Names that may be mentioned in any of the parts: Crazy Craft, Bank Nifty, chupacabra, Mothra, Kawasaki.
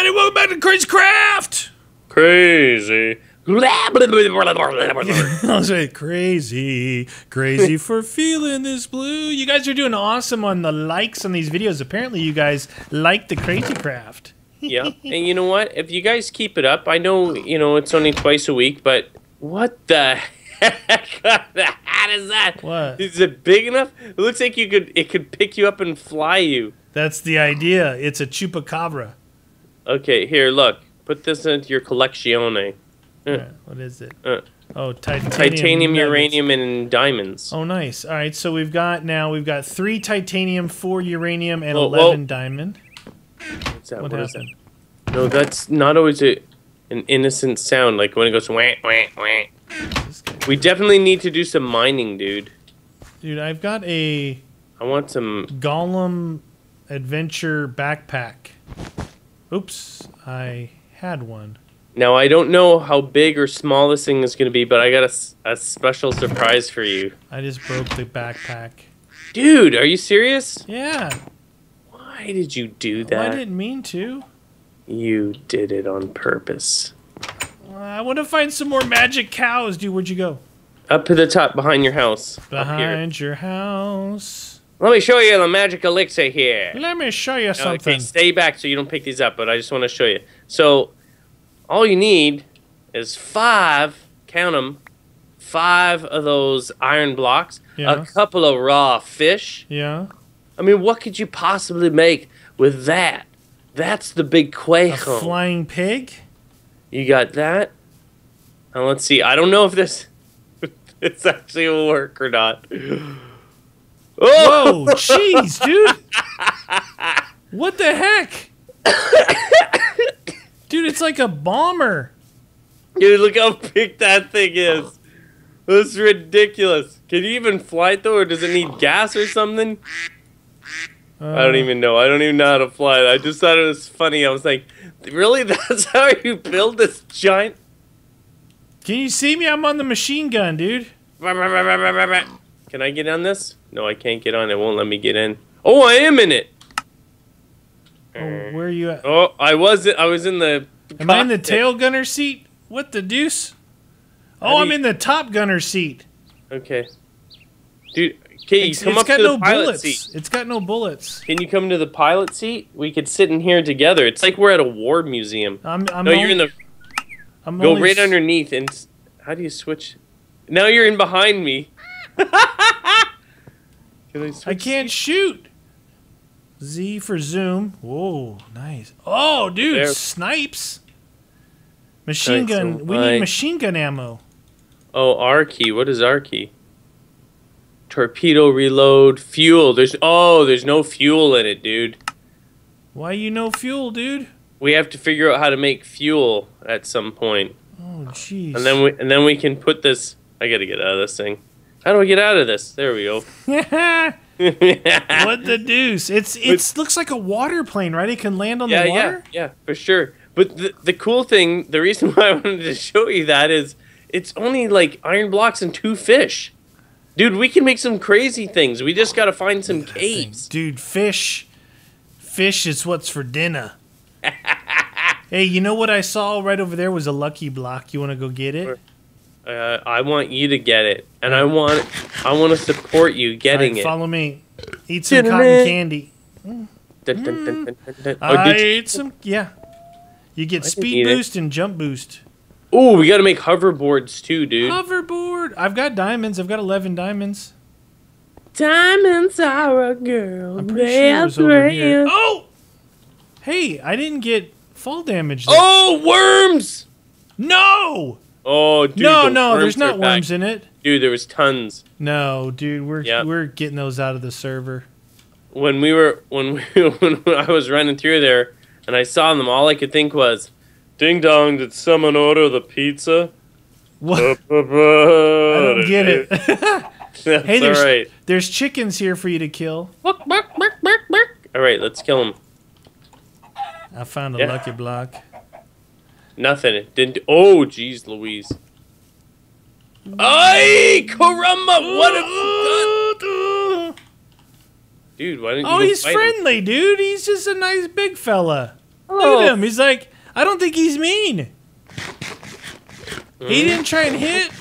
everybody, welcome back to Crazy Craft! Crazy. I'll say crazy. Crazy for feeling this blue. You guys are doing awesome on the likes on these videos. Apparently you guys like the Crazy Craft. Yeah, and you know what? If you guys keep it up, I know, you know, it's only twice a week, but what the heck? How does that? What? Is it big enough? It looks like you could. It could pick you up and fly you. That's the idea. It's a chupacabra. Okay, here, look. Put this into your collectione. What is it? Oh, titanium, uranium, and diamonds. Oh, nice. All right, so we've got now, we've got 3 titanium, 4 uranium, and 11 diamond. What's that? What is that? No, that's not always an innocent sound, like when it goes wah, wah, wah. We definitely need to do some mining, dude. Dude, I've got a... I want some... Golem Adventure Backpack. Oops, I had one. Now, I don't know how big or small this thing is going to be, but I got a special surprise for you. I just broke the backpack. Dude, are you serious? Yeah. Why did you do that? I didn't mean to. You did it on purpose. I want to find some more magic cows. Dude, where'd you go? Up to the top, behind your house. Behind your house. Let me show you the magic elixir here. Let me show you something. Okay, stay back so you don't pick these up, but I just want to show you. So... all you need is 5, count them, 5 of those iron blocks, a couple of raw fish. Yeah. I mean, what could you possibly make with that? That's the big cuejo. A flying pig? You got that? And let's see. I don't know if this actually will work or not. Oh! Whoa, jeez, dude. What the heck? Dude, it's like a bomber. Dude, look how big that thing is. That's ridiculous. Can you even fly it, though, or does it need gas or something? I don't even know. I don't even know how to fly it. I just thought it was funny. I was like, really? That's how you build this giant? Can you see me? I'm on the machine gun, dude. Can I get on this? No, I can't get on. It won't let me get in. Oh, I am in it. Oh, where are you at? Oh, I was in the... Am I in the tail gunner seat? What the deuce? Oh, I'm in the top gunner seat. Okay. Dude, can you come up to the pilot seat? It's got no bullets. Can you come to the pilot seat? We could sit in here together. It's like we're at a war museum. No, you're in the... Go right underneath and... How do you switch? Now you're in behind me. I can't shoot. Z for zoom. Whoa, nice. Oh, dude, there. Snipes. Machine gun. So we need machine gun ammo. Oh, R key. What is R key? Torpedo reload. Fuel. There's no fuel in it, dude. Why you no fuel, dude? We have to figure out how to make fuel at some point. Oh, jeez. And then we can put this. I gotta get out of this thing. How do I get out of this? There we go. What the deuce? It looks like a water plane, right? It can land on the water? Yeah, for sure. But the cool thing, the reason why I wanted to show you that is it's only like iron blocks and 2 fish. Dude, we can make some crazy things. We just got to find some caves. Dude, fish. Fish is what's for dinner. Hey, you know what I saw right over there was a lucky block. You want to go get it? Sure. I want you to get it, and I want to support you getting it. Follow me. Eat some cotton candy. I ate some. Yeah, you get speed boost and jump boost. Oh, we got to make hoverboards too, dude. Hoverboard. I've got diamonds. I've got 11 diamonds. Diamonds are a girl. I'm pretty sure it was over here. Oh, hey, I didn't get fall damage there. Oh, worms! No. Oh, dude, no, there's not worms in it. Dude, there was tons. No, dude, we're getting those out of the server. When I was running through there and I saw them, all I could think was, "Ding dong, did someone order the pizza?" What? I don't get it. Hey, there's chickens here for you to kill. All right, let's kill them. I found a lucky block. Nothing. It didn't. Oh, jeez, Louise. Ay, caramba! What have you done? Dude, why didn't you go fight him? Dude, he's just a nice big fella. Oh. Look at him. He's like, I don't think he's mean. He didn't try and hit.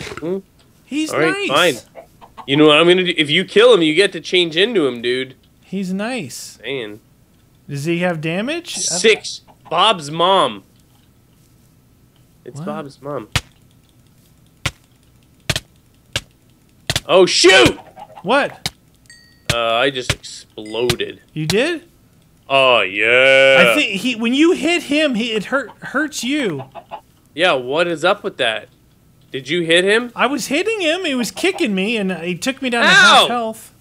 He's nice. Fine. You know what I'm gonna do? If you kill him, you get to change into him, dude. He's nice. Man. Does he have damage? 6. Bob's mom. It's what? Bob's mom. Oh, shoot! What? I just exploded. You did? Oh, yeah. I think he, when you hit him, it hurts you. Yeah, what is up with that? Did you hit him? I was hitting him. He was kicking me, and he took me down to half health.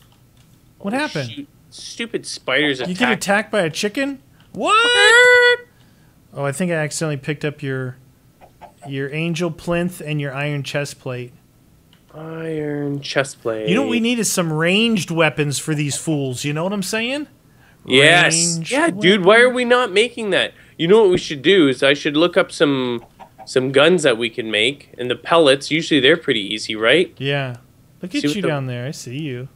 What happened? Shoot. Stupid spiders attack. You get attacked by a chicken? What? Oh, I think I accidentally picked up your angel plinth and your iron chest plate. Iron chest plate. You know what we need is some ranged weapons for these fools. You know what I'm saying? Yes. Ranged weapon. Dude, why are we not making that? You know what we should do is I should look up some guns that we can make. And the pellets, usually they're pretty easy, right? Yeah. Look at you down there. I see you.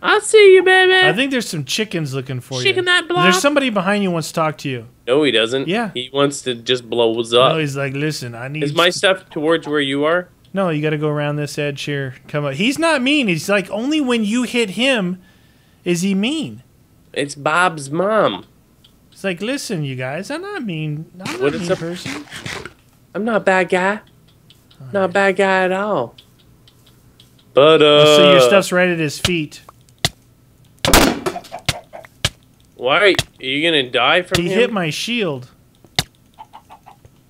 I'll see you, baby. I think there's some chickens looking for you. Chicken that block. There's somebody behind you who wants to talk to you. No, he doesn't. Yeah. He wants to just blow us up. No, he's like, listen, I need... Is my stuff towards where you are? No, you got to go around this edge here. Come up. He's not mean. He's like, only when you hit him is he mean. It's Bob's mom. It's like, listen, you guys, I'm not mean. I'm not a mean person. I'm not a bad guy. Not a bad guy at all. But, so your stuff's right at his feet. Why? Are you gonna die from him? He hit my shield.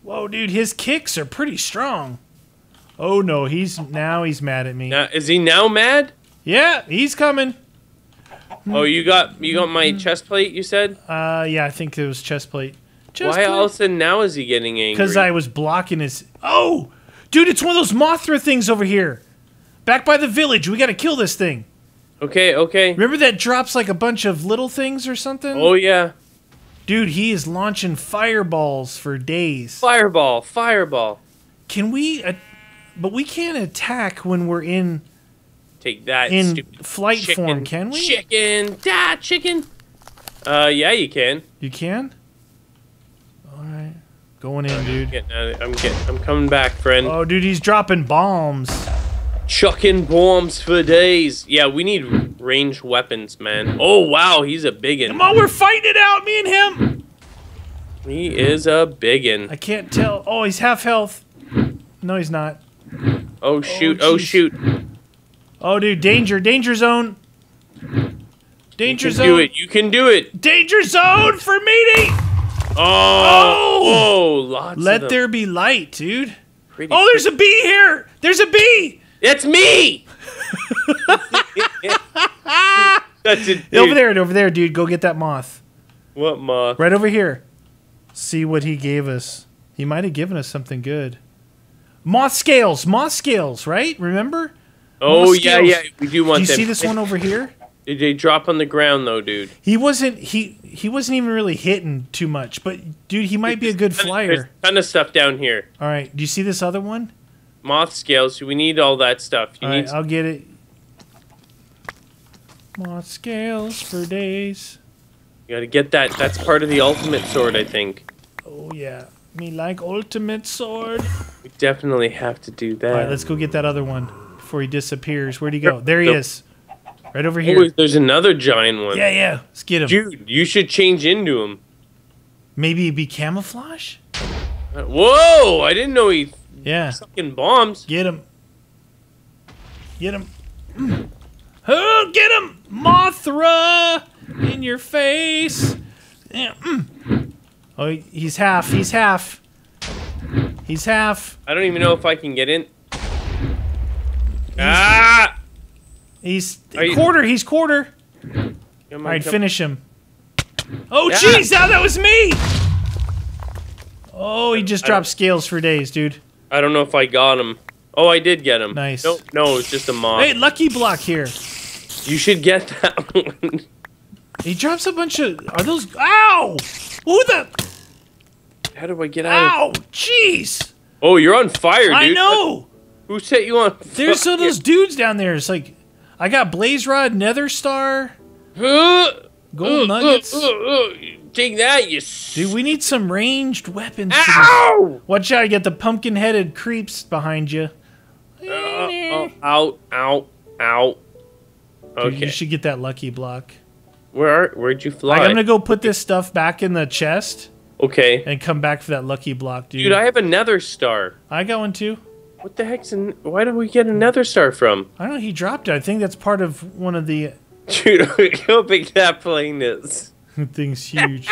Whoa, dude, his kicks are pretty strong. Oh no, he's mad at me. Now, is he now mad? Yeah, he's coming. Oh, you got my chest plate, you said? Yeah, I think it was chest plate. Why all of a sudden now is he getting angry? Because I was blocking his. Oh, dude, it's one of those Mothra things over here, back by the village. We gotta kill this thing. Okay, okay. Remember that drops like a bunch of little things or something? Oh, yeah. Dude, he is launching fireballs for days. Fireball, fireball. Can we... but we can't attack when we're in... Take that, stupid flight form, can we? Chicken, die, chicken. Yeah, you can. You can? All right. Going in, dude. I'm coming back, friend. Oh, dude, he's dropping bombs. Chucking bombs for days. Yeah, we need ranged weapons, man. Oh, wow, he's a biggin. Come on, we're fighting it out, me and him. He is a biggin. I can't tell. Oh, he's half health. No, he's not. Oh, shoot. Oh, shoot. Oh, dude, danger. Danger zone. Danger zone. You can do it. You can do it. Danger zone for meaty. Oh, lots of them. Let there be light, dude. Oh, there's a bee here. There's a bee. It's me! That's it, over there, dude. Go get that moth. What moth? Right over here. See what he gave us. He might have given us something good. Moth scales, right? Remember? Oh, yeah, yeah. We do want them. Do you see this one over here? Did they drop on the ground, though, dude? He wasn't even really hitting too much. But, dude, he might be a good flyer. There's a ton of stuff down here. All right. Do you see this other one? Moth scales. We need all that stuff. You all right, I'll get it. Moth scales for days. You gotta get that. That's part of the ultimate sword, I think. Oh, yeah. Me like ultimate sword. We definitely have to do that. All right, let's go get that other one before he disappears. Where'd he go? There he is. Right over here. Oh, there's another giant one. Yeah, yeah. Let's get him. Dude, you should change into him. Maybe it'd be camouflage? Whoa! I didn't know he... Yeah. Fucking bombs. Get him. Get him. Oh, get him, Mothra, in your face. Yeah. Oh, he's half. He's half. He's half. I don't even know if I can get in. Ah! He's quarter. He's quarter. All right, finish him. Oh, jeez! Yeah. Oh, that was me. Oh, he just dropped scales for days, dude. I don't know if I got him. Oh, I did get him. Nice. No, no, it was just a mob. Hey, lucky block here. You should get that one. He drops a bunch of... Are those... Ow! Who the... How do I get out of... Ow! Jeez! Oh, you're on fire, dude. I know! Who set you on fire? There's some of those dudes down there. It's like... I got Blaze Rod, Nether Star... Gold nuggets. Take that, you... Dude, we need some ranged weapons. Ow! Watch out, you got the pumpkin-headed creeps behind you. Ow, ow, ow. Okay. Dude, you should get that lucky block. Where'd you fly? I'm gonna go put this stuff back in the chest. Okay. And come back for that lucky block, dude. Dude, I have a nether star. I got one too. What the heck's in... Why did we get a nether star from? I don't know, he dropped it. I think that's part of one of the... Dude, how big that plane is. That thing's huge.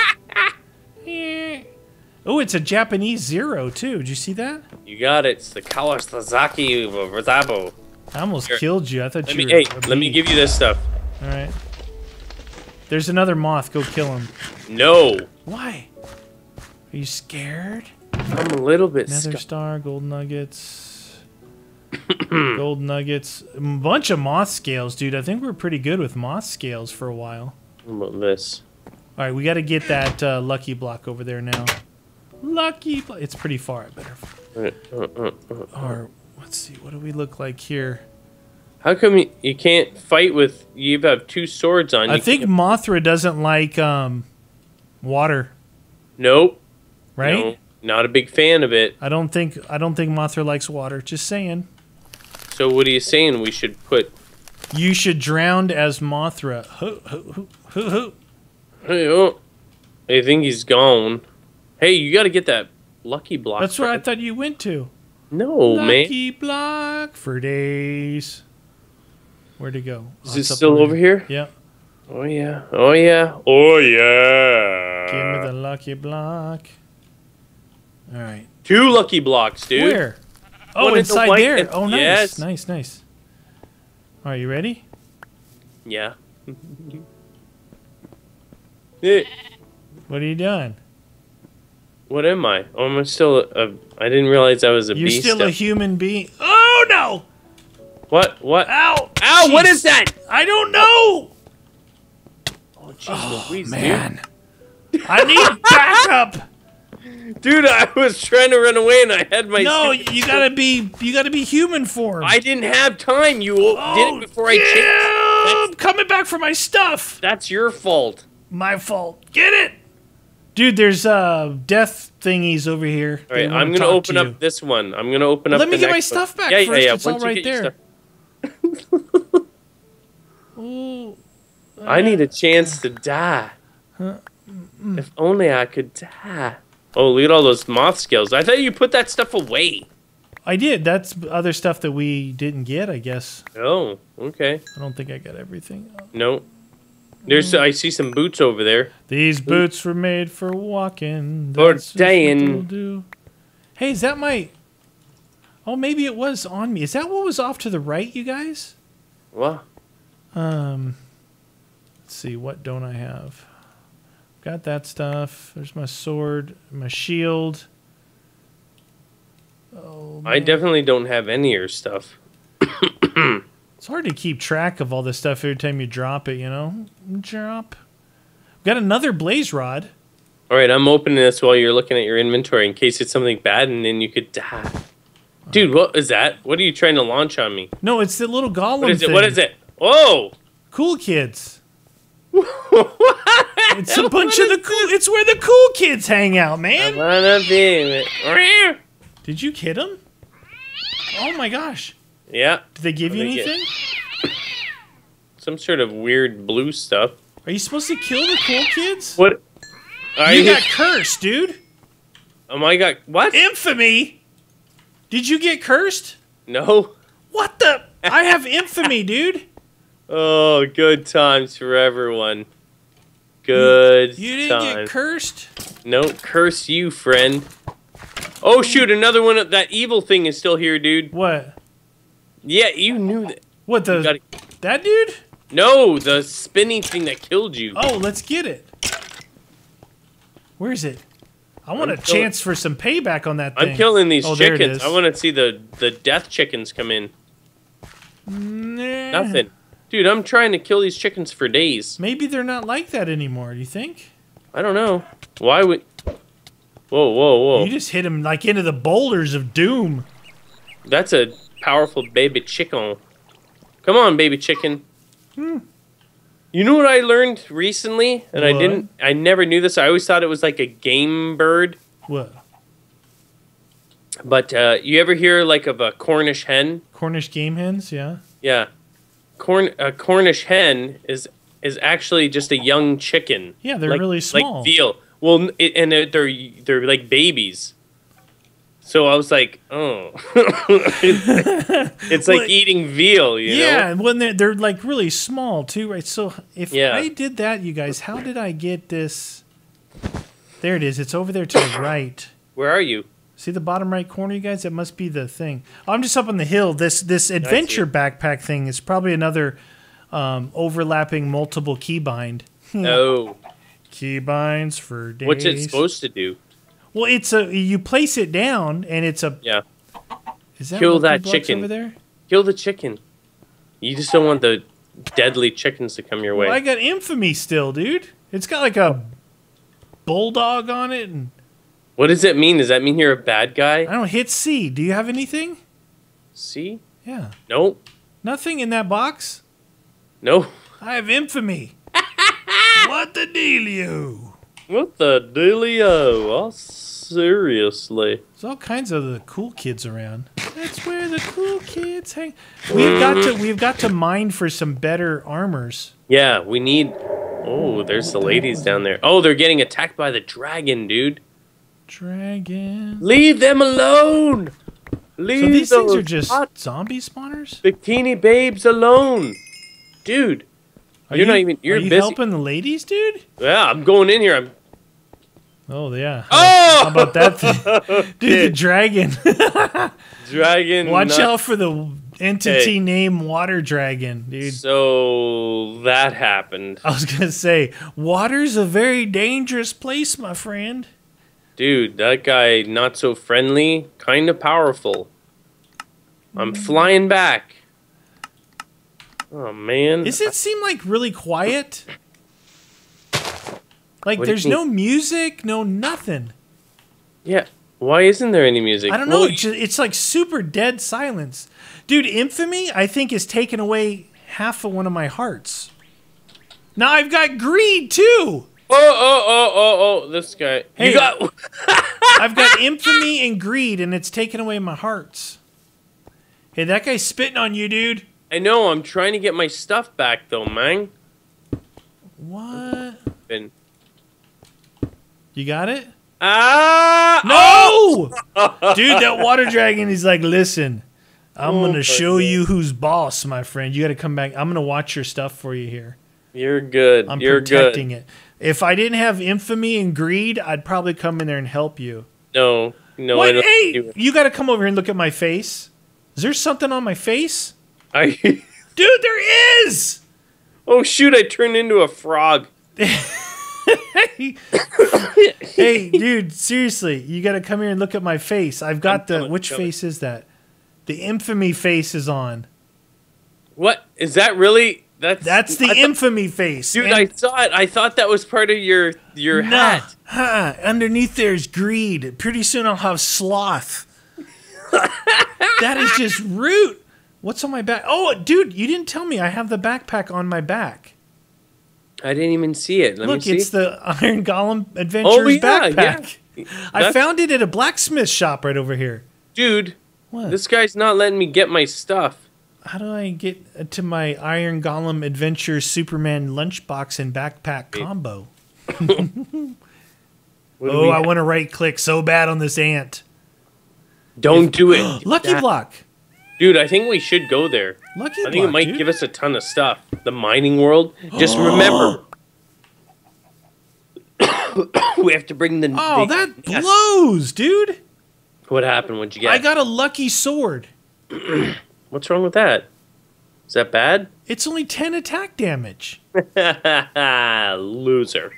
Oh, it's a Japanese zero too. Did you see that? You got it. It's the Kawasaki Rizabo. I almost killed you. I thought you were... Hey, let me give you this stuff. All right. There's another moth. Go kill him. No. Why? Are you scared? I'm a little bit scared. Nether star, gold nuggets. Gold nuggets. A bunch of moth scales, dude. I think we're pretty good with moth scales for a while. What about this? All right, we got to get that lucky block over there now. Lucky block. It's pretty far. I better... Or, let's see. What do we look like here? How come you can't fight with... You have two swords on you. I think Mothra doesn't like water. Nope. Right? No, not a big fan of it. I don't think Mothra likes water. Just saying. So what are you saying? We should put... You should drown as Mothra. Hey, oh. I think he's gone. Hey, you got to get that lucky block. That's where I thought you went to. No, lucky man. Lucky block for days. Where'd it go? Is it still over here? Yeah. Oh, yeah. Oh, yeah. Oh, yeah. Give me the lucky block. All right. Two lucky blocks, dude. Where? Oh, inside there. Oh, nice. Yes. Nice, nice. All right, you ready? Yeah. What are you doing? What am I? Oh, I'm still a... I didn't realize I was a beast. You're still a human being. Oh, no! What? What? Ow! Ow! Jeez. What is that? I don't know! Oh, geez, oh please, man. Dude. I need backup! Dude, I was trying to run away and I had my... No, you gotta be human form. I didn't have time. You did it before I changed. I'm coming back for my stuff. That's your fault. My fault. Get it! Dude, there's death thingies over here. All right, I'm going to open up this one. I'm going to open up the next one. Let me get my stuff back first. Yeah, yeah. It's all right there. Ooh, I need a chance to die. Huh? If only I could die. Oh, look at all those moth scales. I thought you put that stuff away. I did. That's other stuff that we didn't get, I guess. Oh, okay. I don't think I got everything. No. There's, I see some boots over there. These boots were made for walking. Or staying. Hey, is that my... Oh, maybe it was on me. Is that what was off to the right, you guys? What? Let's see. What don't I have? Got that stuff. There's my sword, my shield. Oh, man. I definitely don't have any of your stuff. It's hard to keep track of all this stuff every time you drop it, you know? Drop. Got another blaze rod. All right, I'm opening this while you're looking at your inventory in case it's something bad and then you could die. Dude, what is that? What are you trying to launch on me? No, it's the little golem thing. What is it? Oh! Cool Kids. It's a bunch of the cool... It's where the cool kids hang out, man. I wanna be it. Did you kid him? Oh, my gosh. Yeah. Did they give you anything? Some sort of weird blue stuff. Are you supposed to kill the cool kids? What? You got cursed, dude. Oh my god. What? Infamy? Did you get cursed? No. What the? I have infamy, dude. Oh, good times for everyone. Good times. You didn't get cursed? No, curse you, friend. Oh, shoot. Another one of that evil thing is still here, dude. What? Yeah, you knew that. What, that dude? No, the spinning thing that killed you. Oh, let's get it. Where is it? I want a chance for some payback on that thing. I'm killing these chickens. I want to see the death chickens come in. Nah. Nothing. Dude, I'm trying to kill these chickens for days. Maybe they're not like that anymore, do you think? I don't know. Why would... Whoa, whoa, whoa. You just hit him like into the boulders of doom. That's a... powerful baby chicken. Come on, baby chicken. You know what I learned recently? And what? I never knew this. I always thought it was like a game bird. What? But you ever hear like of a Cornish hen? Cornish game hens, yeah. Yeah. A Cornish hen is actually just a young chicken. Yeah, they're like, really small. Like veal. Well, and they're like babies. So I was like, oh, it's like eating veal, you know? Yeah, when they're like really small too, right? So if I did that, you guys, how did I get this? There it is. It's over there to the right. Where are you? See the bottom right corner, you guys? That must be the thing. Oh, I'm just up on the hill. This adventure backpack thing is probably another overlapping multiple keybind. No. Keybinds for days. What's it supposed to do? Well, it's you place it down, and it's a... Yeah. Is that kill that chicken. Over there? Kill the chicken. You just don't want the deadly chickens to come your way. Well, I got infamy still, dude. It's got like a bulldog on it. And what does that mean? Does that mean you're a bad guy? I don't hit C. Do you have anything? C? Yeah. Nope. Nothing in that box? No. I have infamy. What the dealio? What the dealio? Oh, seriously. There's all kinds of the cool kids around. That's where the cool kids hang. We've got to mine for some better armors. Yeah, we need... Oh, there's the ladies down there. Oh, they're getting attacked by the dragon, dude. Dragon. Leave them alone. Leave so these things are just hot zombie spawners? Bikini babes alone. Dude. Are you busy helping the ladies, dude? Yeah, I'm going in here. Oh, yeah. Oh! How about that thing? Dude, the dragon. Dragon. Watch out for the entity name Water Dragon, dude. So, that happened. I was going to say, water's a very dangerous place, my friend. Dude, that guy, not so friendly, kind of powerful. I'm flying back. Oh, man. Does it seem, like, really quiet? Like, there's no music, no nothing. Yeah. Why isn't there any music? I don't know. Well, it's, like, super dead silence. Dude, infamy, I think, is taken away half of one of my hearts. Now I've got greed, too. Oh, this guy. Hey, I've got infamy and greed, and it's taken away my hearts. Hey, that guy's spitting on you, dude. I know, I'm trying to get my stuff back, though, man. What? You got it? Ah! No! Oh! Dude, that water dragon is like, listen, I'm going to show you who's boss, my friend. You got to come back. I'm going to watch your stuff for you here. You're good. You're protecting it. If I didn't have infamy and greed, I'd probably come in there and help you. No. No, what? I don't. Hey, you got to come over here and look at my face. Is there something on my face? Dude, there is! Oh, shoot, I turned into a frog. Hey, dude, seriously, you got to come here and look at my face. I've got which face is that? The infamy face is on. What? Is that really? That's the infamy face. Dude, I saw it. I thought that was part of your hat. Huh, underneath there is greed. Pretty soon I'll have sloth. That is just root. What's on my back? Oh, dude, you didn't tell me I have the backpack on my back. I didn't even see it. Let me see. Look, it's the Iron Golem Adventures backpack. Yeah. I found it at a blacksmith shop right over here. Dude, what? This guy's not letting me get my stuff. How do I get to my Iron Golem Adventure Superman lunchbox and backpack combo? Oh, I want to right-click so bad on this ant. Don't do it. Lucky block. Dude, I think we should go there. I think it might give us a ton of stuff. The mining world. Just remember, we have to bring the... Oh, that blows, dude. What happened? What'd you get? I got a lucky sword. What's wrong with that? Is that bad? It's only 10 attack damage. Loser.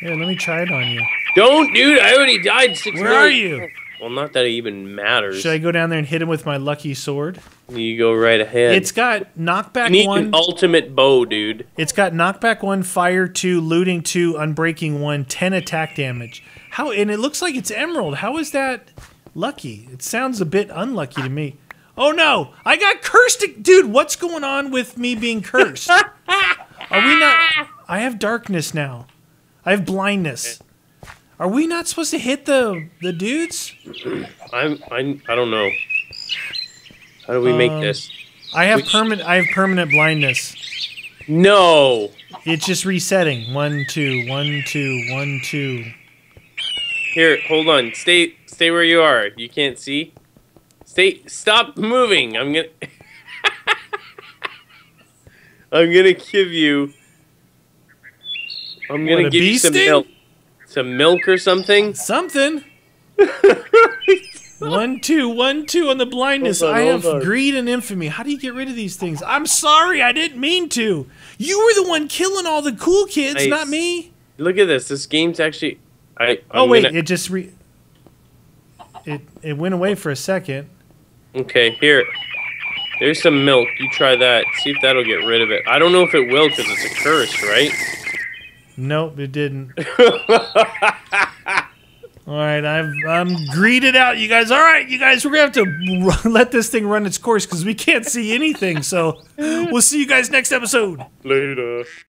Here, let me try it on you. Don't, dude. I already died 6 times. Where are you? Well, not that it even matters. Should I go down there and hit him with my lucky sword? You go right ahead. It's got knockback 1. You need an ultimate bow, dude. It's got knockback 1, fire 2, looting 2, unbreaking 1, 10 attack damage. How? And it looks like it's emerald. How is that lucky? It sounds a bit unlucky to me. Oh, no. I got cursed. Dude, what's going on with me being cursed? Are we not? I have darkness now. I have blindness. Are we not supposed to hit the dudes? I don't know. How do we make this? I have permanent blindness. No. It's just resetting. 1 2 1 2 1 2. Here, hold on. Stay where you are. You can't see. Stop moving. I'm gonna give you some milk. Some milk or something? Something. 1 2 1 2 on the blindness. I have greed and infamy. How do you get rid of these things? I'm sorry, I didn't mean to. You were the one killing all the cool kids, not me. Look at this. This game's actually. It went away for a second. Okay, here. There's some milk. You try that. See if that'll get rid of it. I don't know if it will because it's a curse, right? Nope, it didn't. All right, I'm greeted out, you guys. All right, you guys, we're going to have to let this thing run its course because we can't see anything. So we'll see you guys next episode. Later.